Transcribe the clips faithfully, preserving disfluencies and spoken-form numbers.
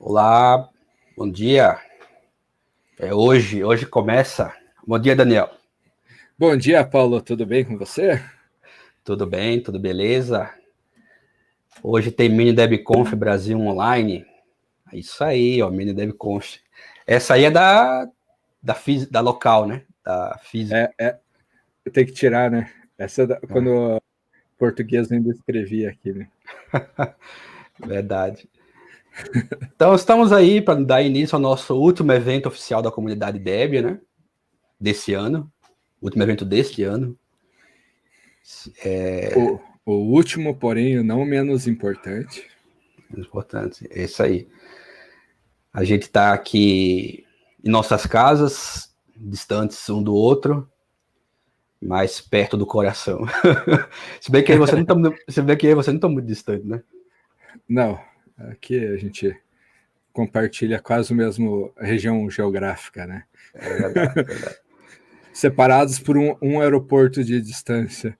Olá, bom dia. É hoje, hoje começa. Bom dia, Daniel. Bom dia, Paulo. Tudo bem com você? Tudo bem, tudo beleza. Hoje tem MiniDebConf Brasil online. É isso aí, ó, MiniDebConf. Essa aí é da, da, da local, né? Da física. É, é. Eu tenho que tirar, né? Essa é da, quando o é. português ainda escrevia aqui, né? Verdade. Então, estamos aí para dar início ao nosso último evento oficial da comunidade Debian, né? Desse ano. Último evento deste ano. É... O, o último, porém, não menos importante. Menos importante, é isso aí. A gente está aqui em nossas casas, distantes um do outro, mas perto do coração. Se bem que você não está muito distante, né? Não. Aqui a gente compartilha quase o mesmo região geográfica, né? É verdade, é verdade. Separados por um, um aeroporto de distância.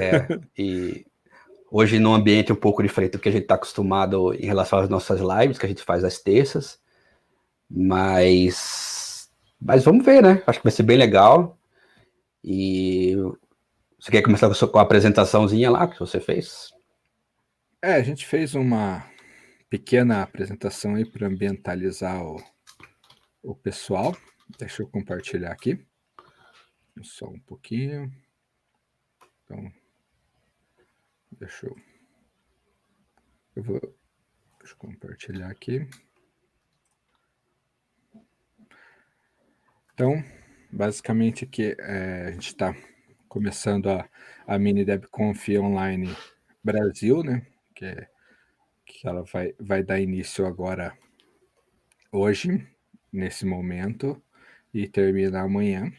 É, e hoje num ambiente um pouco diferente do que a gente está acostumado em relação às nossas lives, que a gente faz às terças, mas, mas vamos ver, né? Acho que vai ser bem legal. E você quer começar com a apresentaçãozinha lá que você fez? É, a gente fez uma pequena apresentação aí para ambientalizar o, o pessoal. Deixa eu compartilhar aqui. Só um pouquinho. Então, deixa eu... Eu vou deixa eu compartilhar aqui. Então, basicamente aqui é, a gente está começando a, a MiniDebConf Online Brasil, né? Que, é, que ela vai, vai dar início agora, hoje, nesse momento, e termina amanhã.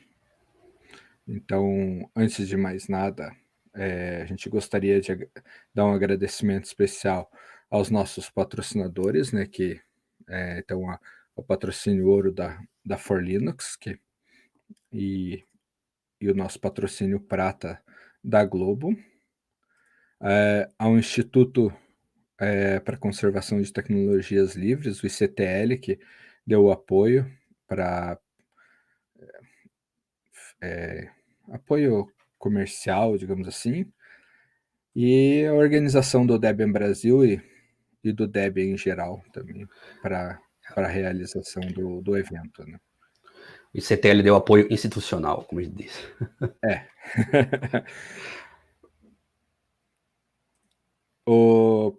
Então, antes de mais nada, é, a gente gostaria de dar um agradecimento especial aos nossos patrocinadores, né, que é, então a, o patrocínio ouro da, da For Linux, que, e, e o nosso patrocínio prata da Globo. É, ao Instituto é, para Conservação de Tecnologias Livres, o I C T L, que deu o apoio para é, apoio comercial, digamos assim, e a organização do Debian Brasil e, e do Debian em geral também, para a realização do, do evento, né? O I C T L deu apoio institucional, como a gente diz. É.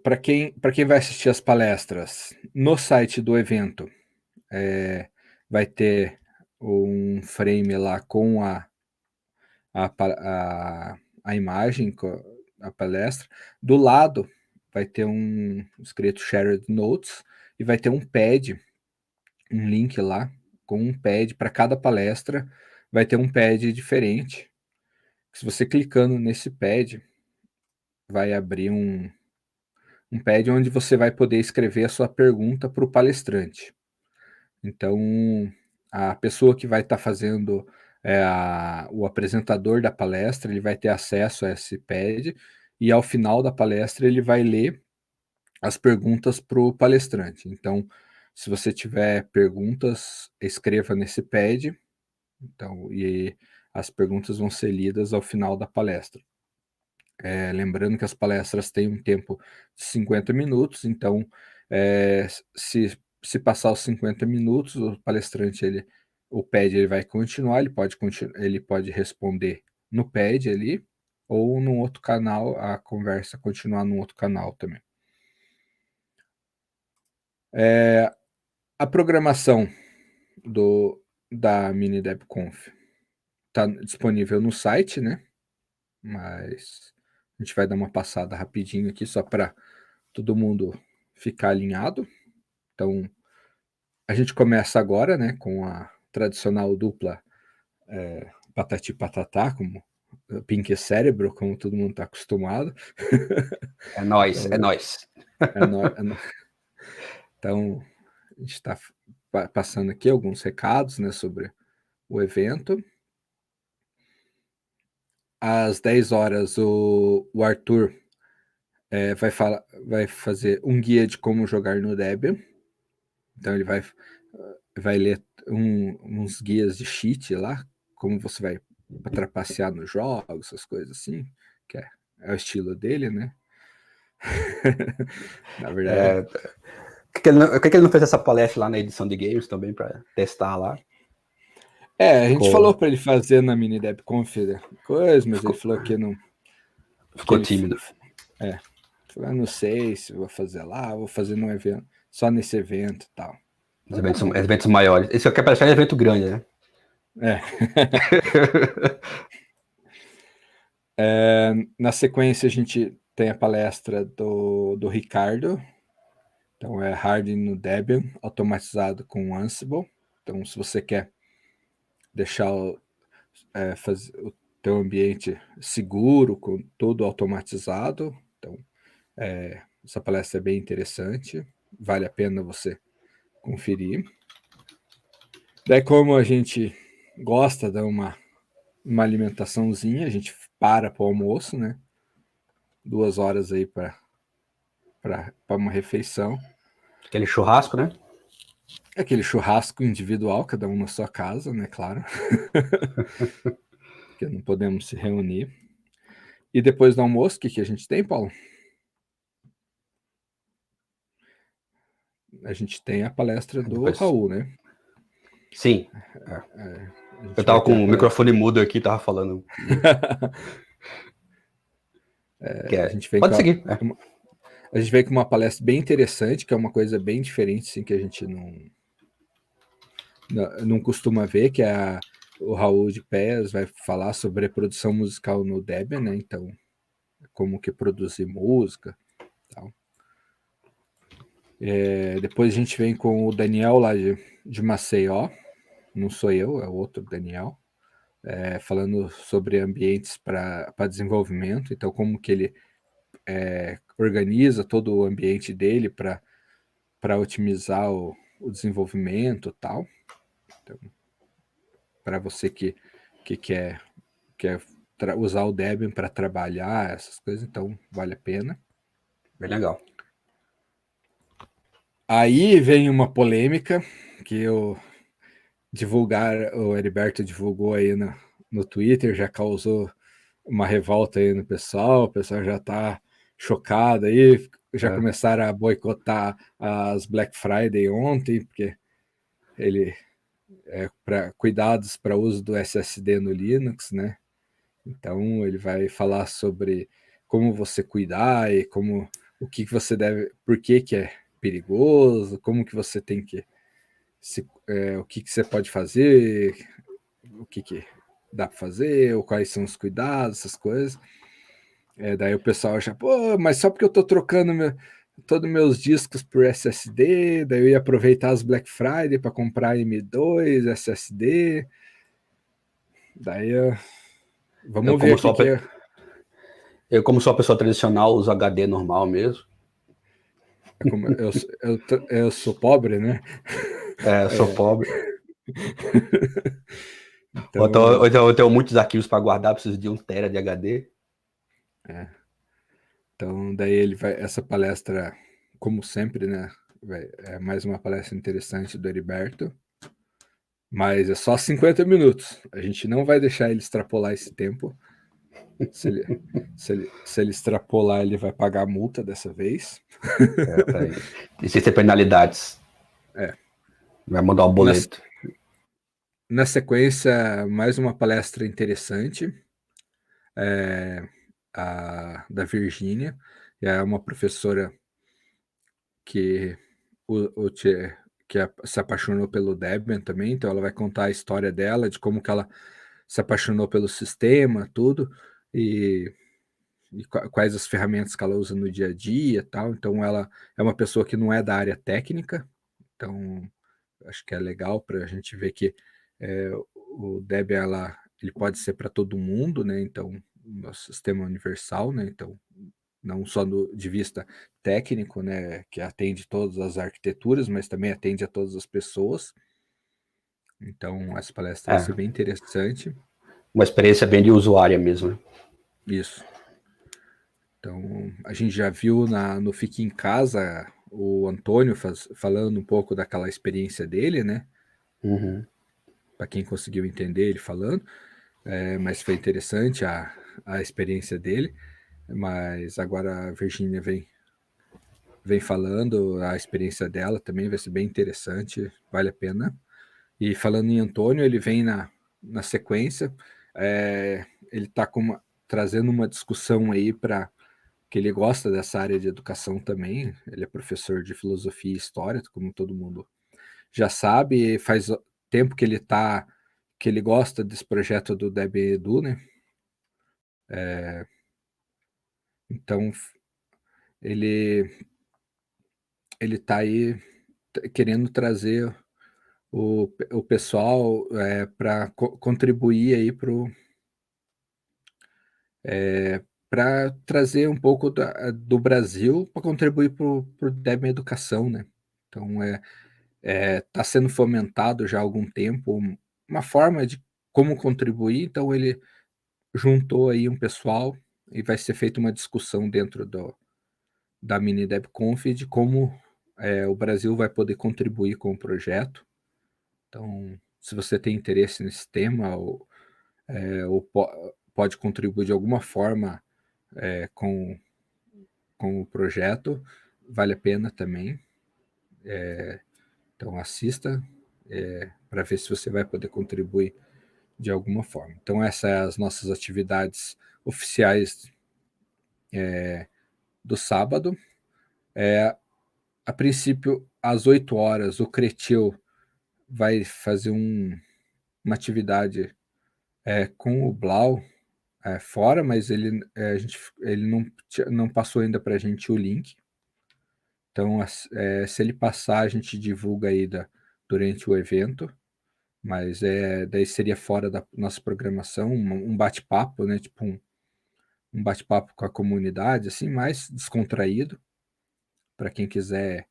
Para quem, para quem vai assistir as palestras, no site do evento é, vai ter um frame lá com a, a, a, a imagem, a palestra. Do lado vai ter um escrito Shared Notes e vai ter um pad, um link lá com um pad. Para cada palestra vai ter um pad diferente. Se você clicando nesse pad, vai abrir um... um pad onde você vai poder escrever a sua pergunta para o palestrante. Então, a pessoa que vai estar tá fazendo é, a, o apresentador da palestra, ele vai ter acesso a esse pad, e ao final da palestra ele vai ler as perguntas para o palestrante. Então, se você tiver perguntas, escreva nesse pad, então, e as perguntas vão ser lidas ao final da palestra. É, lembrando que as palestras têm um tempo de cinquenta minutos, então é, se, se passar os cinquenta minutos, o palestrante, ele, o pad ele vai continuar, ele pode, continu ele pode responder no pad ali, ou num outro canal, a conversa continuar num outro canal também. É, a programação do, da MiniDebConf está disponível no site, né? Mas... a gente vai dar uma passada rapidinho aqui, só para todo mundo ficar alinhado. Então, a gente começa agora, né, com a tradicional dupla é, patati patatá, como Pink Cérebro, como todo mundo está acostumado. É nóis, então, é nóis. É nóis, é nóis. Então, a gente está passando aqui alguns recados, né, sobre o evento. Às dez horas, o, o Arthur é, vai, falar, vai fazer um guia de como jogar no Debian. Então ele vai, vai ler um, uns guias de cheat lá, como você vai trapacear nos jogos, essas coisas assim, que é, é o estilo dele, né? Na verdade... É... Por que, que, que ele não fez essa palestra lá na edição de games também, para testar lá? É, a gente ficou... falou para ele fazer na MiniDebConf coisa, mas ficou... ele falou que não... Ficou ele... tímido. É, eu não sei se vou fazer lá, vou fazer num evento, só nesse evento e tal. Os eventos, são, eventos maiores. Esse aqui apareceu é um evento grande, né? É. É. Na sequência a gente tem a palestra do, do Ricardo. Então, é hardening no Debian, automatizado com Ansible. Então, se você quer deixar o, é, fazer o teu ambiente seguro, com todo automatizado, então, é, essa palestra é bem interessante. Vale a pena você conferir. Daí, como a gente gosta de dar uma, uma alimentaçãozinha, a gente para para o almoço, né? Duas horas aí para... para uma refeição. Aquele churrasco, né? Aquele churrasco individual, cada um na sua casa, né? Claro. Porque não podemos se reunir. E depois do almoço, o que, que a gente tem, Paulo? A gente tem a palestra do depois... Raul, né? Sim. É, é, eu tava com o pra... microfone mudo aqui, tava falando. É, é... A gente vem Pode com seguir. A... É. A gente veio com uma palestra bem interessante, que é uma coisa bem diferente, assim, que a gente não, não costuma ver, que é a, o Raul de Pérez vai falar sobre produção musical no Debian, né? Então, como que produzir música e tal. É, depois a gente vem com o Daniel lá de, de Maceió, não sou eu, é o outro Daniel, é, falando sobre ambientes para desenvolvimento, então como que ele... É, organiza todo o ambiente dele para para otimizar o, o desenvolvimento e tal. Então, para você que, que quer, quer usar o Debian para trabalhar, essas coisas, então vale a pena. Bem legal. Aí vem uma polêmica que eu divulgar, o Eriberto divulgou aí no, no Twitter, já causou uma revolta aí no pessoal, o pessoal já está chocada aí, já é. Começaram a boicotar as Black Friday ontem, porque ele é para cuidados para uso do S S D no Linux, né? Então ele vai falar sobre como você cuidar e como o que você deve, por que que é perigoso, como que você tem que se, é, o que que você pode fazer, o que que dá para fazer, ou quais são os cuidados, essas coisas. É, daí o pessoal acha, pô, mas só porque eu tô trocando meu, todos meus discos por S S D, daí eu ia aproveitar as Black Friday para comprar M dois, S S D. Daí eu... vamos eu ver o que, que é. Eu, como sou a pessoa tradicional, uso H D normal mesmo. Eu, como, eu, eu, eu, eu sou pobre, né? É, eu sou é. pobre. Então... eu, tô, eu, eu tenho muitos arquivos para guardar, preciso de um tera de H D. É. Então, daí ele vai, essa palestra, como sempre, né, vai, é mais uma palestra interessante do Eriberto, mas é só cinquenta minutos, a gente não vai deixar ele extrapolar esse tempo, se ele, se ele, se ele extrapolar ele vai pagar a multa dessa vez. É, tá aí. Existem penalidades, é. Vai mandar o boleto. Na, na sequência, mais uma palestra interessante, é... A, da Virgínia, é uma professora que, o, o, que a, se apaixonou pelo Debian também, então ela vai contar a história dela, de como que ela se apaixonou pelo sistema, tudo, e, e quais as ferramentas que ela usa no dia a dia e tal, então ela é uma pessoa que não é da área técnica, então acho que é legal para a gente ver que é, o Debian, ela, ele pode ser para todo mundo, né, então nosso sistema universal, né? Então, não só do, de vista técnico, né? Que atende todas as arquiteturas, mas também atende a todas as pessoas. Então, essa palestra é. vai ser bem interessante. Uma experiência bem de usuária mesmo, né? Isso. Então, a gente já viu na, no Fique em Casa o Antônio faz, falando um pouco daquela experiência dele, né? Uhum. Para quem conseguiu entender ele falando, é, mas foi interessante a, a experiência dele. Mas agora a Virgínia vem, vem falando, a experiência dela também vai ser bem interessante, vale a pena. E falando em Antônio, ele vem na, na sequência, é, ele está trazendo uma discussão aí para que ele gosta dessa área de educação também, ele é professor de filosofia e história, como todo mundo já sabe, faz tempo que ele tá, que ele gosta desse projeto do Debian Edu, né? É, então, ele ele tá aí querendo trazer o, o pessoal é, para co contribuir aí pro é, para trazer um pouco da, do Brasil para contribuir para o Debian Educação, né? Então, é, é, tá sendo fomentado já há algum tempo uma forma de como contribuir, então ele juntou aí um pessoal e vai ser feita uma discussão dentro do, da MiniDebConf de como é, o Brasil vai poder contribuir com o projeto. Então, se você tem interesse nesse tema, ou, é, ou pode contribuir de alguma forma É, com, com o projeto, vale a pena também. É, então, assista é, para ver se você vai poder contribuir de alguma forma. Então, essas são as nossas atividades oficiais é, do sábado. É, a princípio, às oito horas, o Kretiel vai fazer um, uma atividade é, com o Blau, É, fora, mas ele, é, a gente, ele não, não passou ainda para a gente o link. Então, é, se ele passar, a gente divulga aí da, durante o evento, mas é, daí seria fora da nossa programação, um, um bate-papo, né? Tipo um, um bate-papo com a comunidade, assim, mais descontraído, para quem quiser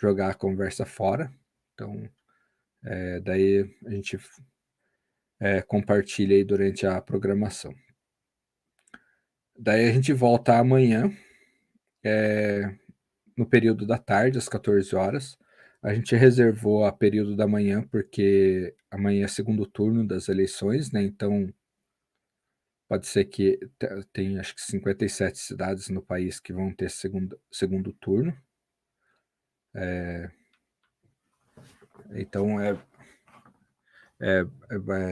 jogar a conversa fora. Então, é, daí a gente é, compartilha aí durante a programação. Daí a gente volta amanhã, é, no período da tarde, às quatorze horas. A gente reservou a período da manhã, porque amanhã é segundo turno das eleições, né? Então, pode ser que tem, acho que cinquenta e sete cidades no país que vão ter segundo, segundo turno. É, então, é, é,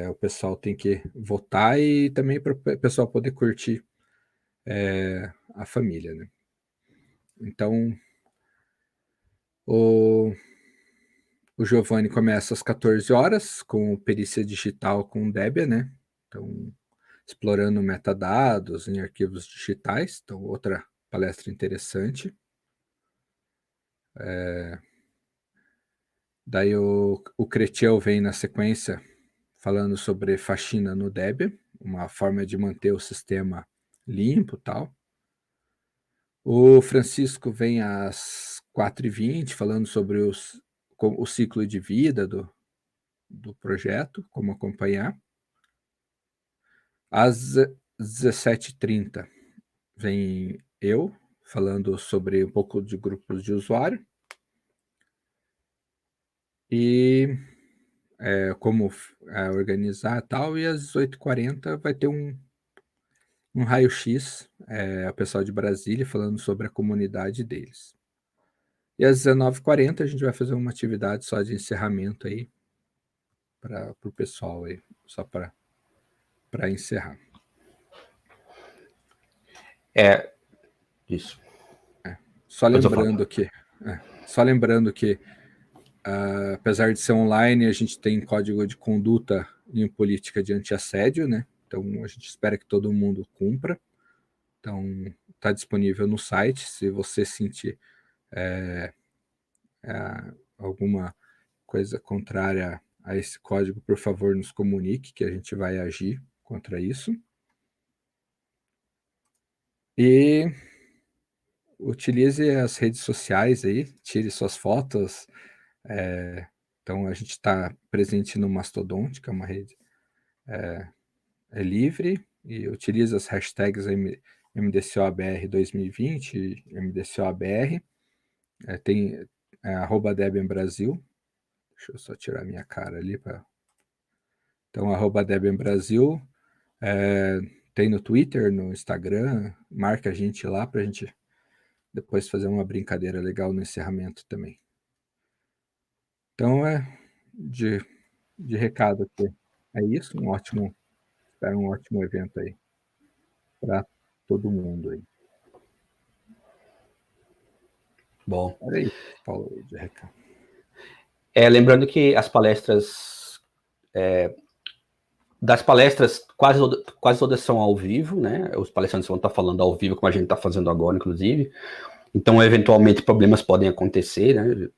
é, o pessoal tem que votar e também para o pessoal poder curtir É, a família, né? Então, o, o Giovanni começa às quatorze horas com perícia digital com Debian, né? Então, explorando metadados em arquivos digitais. Então, outra palestra interessante. É, daí o, o Kretiel vem na sequência falando sobre faxina no Debian, uma forma de manter o sistema limpo e tal. O Francisco vem às quatro e vinte falando sobre os, o ciclo de vida do, do projeto, como acompanhar. Às dezessete e trinta vem eu falando sobre um pouco de grupos de usuário. E é, como é, organizar e tal. E às dezoito e quarenta vai ter um um raio-x, é, o pessoal de Brasília falando sobre a comunidade deles. E às dezenove e quarenta a gente vai fazer uma atividade só de encerramento aí, para o pessoal aí, só para encerrar. É, isso. É, só, lembrando que, é, só lembrando que, uh, apesar de ser online, a gente tem código de conduta em política de antiassédio, né? Então, a gente espera que todo mundo cumpra. Então, está disponível no site. Se você sentir é, é, alguma coisa contrária a esse código, por favor, nos comunique, que a gente vai agir contra isso. E utilize as redes sociais aí, tire suas fotos. É, então, a gente está presente no Mastodonte, que é uma rede... É, é livre, e utiliza as hashtags m d c o b r dois mil e vinte, mdcobr, é, tem é, arroba Debian Brasil. Deixa eu só tirar minha cara ali. Pra... Então, arroba Debian Brasil. É, tem no Twitter, no Instagram. Marca a gente lá para a gente depois fazer uma brincadeira legal no encerramento também. Então, é de, de recado aqui. É isso, um ótimo, é um ótimo evento aí para todo mundo aí. Bom. Olha aí, Paulo, de recado. É, lembrando que as palestras, é, das palestras quase, quase todas são ao vivo, né? Os palestrantes vão estar falando ao vivo, como a gente está fazendo agora, inclusive. Então, eventualmente, problemas podem acontecer, né?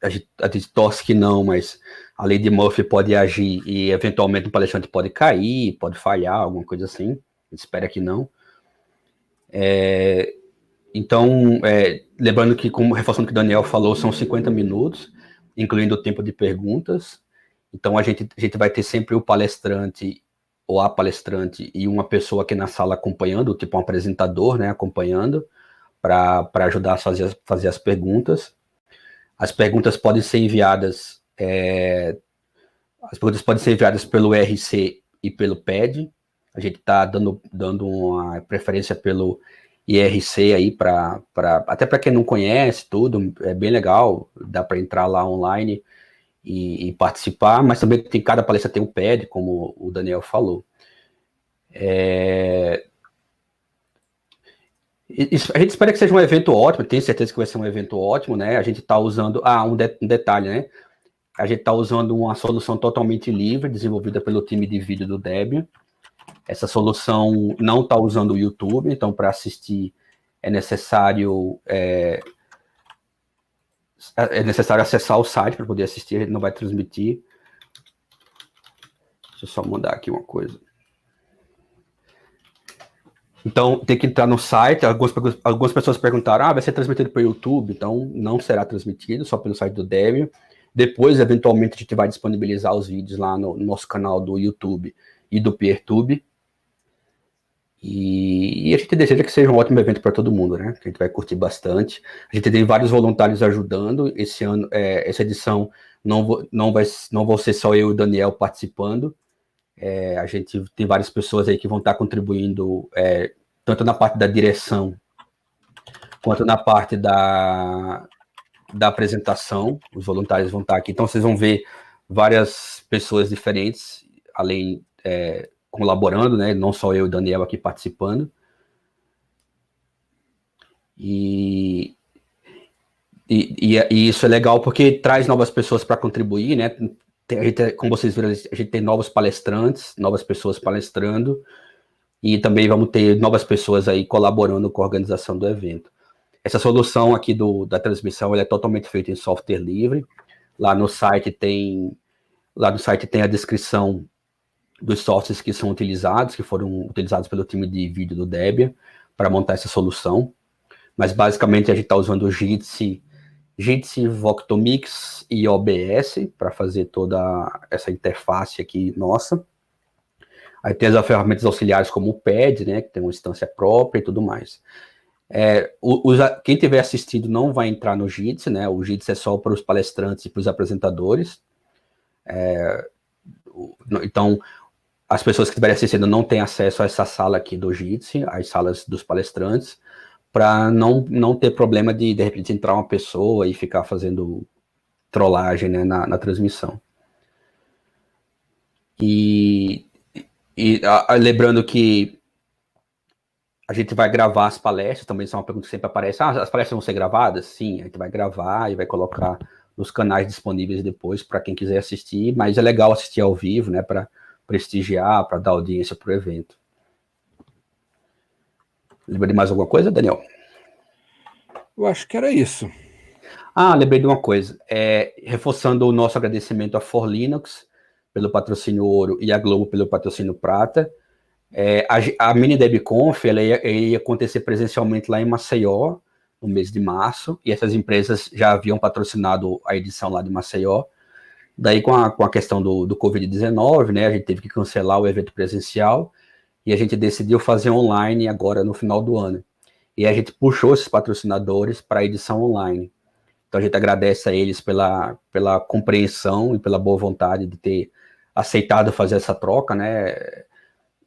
A gente, a gente torce que não, mas a lei de Murphy pode agir e, eventualmente, o palestrante pode cair, pode falhar, alguma coisa assim. A gente espera que não. É, então, é, lembrando que, como reforçando o que o Daniel falou, são cinquenta minutos, incluindo o tempo de perguntas. Então, a gente, a gente vai ter sempre o palestrante ou a palestrante e uma pessoa aqui na sala acompanhando, tipo um apresentador, né, acompanhando, para ajudar a fazer as, fazer as perguntas. As perguntas podem ser enviadas, é, as perguntas podem ser enviadas pelo I R C e pelo Pad. A gente está dando, dando uma preferência pelo I R C aí, pra, pra, até para quem não conhece tudo, é bem legal, dá para entrar lá online e, e participar, mas também tem, cada palestra tem um Pad, como o Daniel falou. É... A gente espera que seja um evento ótimo, tenho certeza que vai ser um evento ótimo, né? A gente está usando... Ah, um, de, um detalhe, né? A gente está usando uma solução totalmente livre, desenvolvida pelo time de vídeo do Debian. Essa solução não está usando o YouTube, então para assistir é necessário... É, é necessário acessar o site para poder assistir, a gente não vai transmitir. Deixa eu só mudar aqui uma coisa. Então, tem que entrar no site. Algumas, algumas pessoas perguntaram, ah, vai ser transmitido pelo YouTube? Então, não será transmitido, só pelo site do Debian. Depois, eventualmente, a gente vai disponibilizar os vídeos lá no, no nosso canal do YouTube e do PeerTube. E, e a gente deseja que seja um ótimo evento para todo mundo, né? A gente vai curtir bastante. A gente tem vários voluntários ajudando. Esse ano, é, essa edição, não vou, não vai, não vou ser só eu e o Daniel participando. É, a gente tem várias pessoas aí que vão estar contribuindo, é, tanto na parte da direção, quanto na parte da, da apresentação. Os voluntários vão estar aqui. Então, vocês vão ver várias pessoas diferentes, além, é, colaborando, né? Não só eu e o Daniel aqui participando. E... E, e, e isso é legal porque traz novas pessoas para contribuir, né? A gente, como vocês viram, a gente tem novos palestrantes, novas pessoas palestrando, e também vamos ter novas pessoas aí colaborando com a organização do evento. Essa solução aqui do, da transmissão, ela é totalmente feita em software livre. Lá no site tem, lá no site tem a descrição dos softwares que são utilizados, que foram utilizados pelo time de vídeo do Debian para montar essa solução. Mas basicamente a gente está usando o Jitsi, Jitsi, VoctoMix e O B S para fazer toda essa interface aqui nossa. Aí tem as ferramentas auxiliares como o Pad, né, que tem uma instância própria e tudo mais. É, os, quem tiver assistido não vai entrar no Jitsi, né? O Jitsi é só para os palestrantes e para os apresentadores. É, então, as pessoas que estiverem assistindo não têm acesso a essa sala aqui do Jitsi, as salas dos palestrantes, para não, não ter problema de, de repente, entrar uma pessoa e ficar fazendo trollagem, né, na, na transmissão. E, e a, a, lembrando que a gente vai gravar as palestras, também isso é uma pergunta que sempre aparece, ah, as palestras vão ser gravadas? Sim, a gente vai gravar e vai colocar nos canais disponíveis depois para quem quiser assistir, mas é legal assistir ao vivo, né, para prestigiar, para dar audiência para o evento. Lembrei de mais alguma coisa, Daniel? Eu acho que era isso. Ah, lembrei de uma coisa. É, reforçando o nosso agradecimento a For Linux pelo patrocínio ouro e a Globo pelo patrocínio prata. É, a a MiniDebConf ela ia, ia acontecer presencialmente lá em Maceió, no mês de março, e essas empresas já haviam patrocinado a edição lá de Maceió. Daí, com a, com a questão do, do covid dezenove, né, a gente teve que cancelar o evento presencial, e a gente decidiu fazer online agora no final do ano. E a gente puxou esses patrocinadores para a edição online. Então a gente agradece a eles pela, pela compreensão e pela boa vontade de ter aceitado fazer essa troca, né,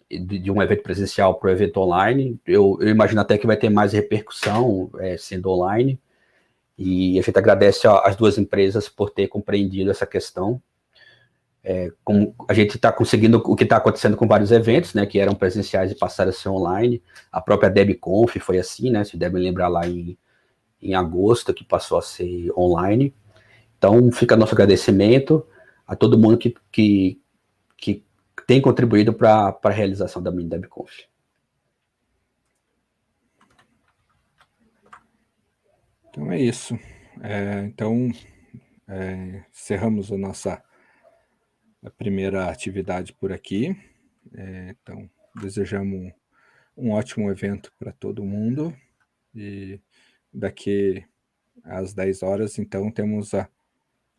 de, de um evento presencial para o evento online. Eu, eu imagino até que vai ter mais repercussão é, sendo online. E a gente agradece às duas empresas por ter compreendido essa questão. É, como a gente está conseguindo o que está acontecendo com vários eventos, né, que eram presenciais e passaram a ser online. A própria DebConf foi assim, né, se devem lembrar lá em, em agosto, que passou a ser online. Então, fica nosso agradecimento a todo mundo que, que, que tem contribuído para a realização da MiniDebConf. Então é isso. É, então, é, encerramos a nossa a primeira atividade por aqui. É, então, desejamos um ótimo evento para todo mundo. E daqui às dez horas, então, temos a,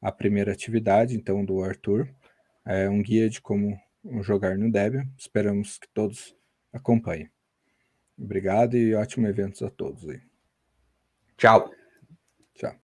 a primeira atividade, então, do Arthur. É um guia de como jogar no Debian. Esperamos que todos acompanhem. Obrigado e ótimo evento a todos aí. Tchau. Tchau.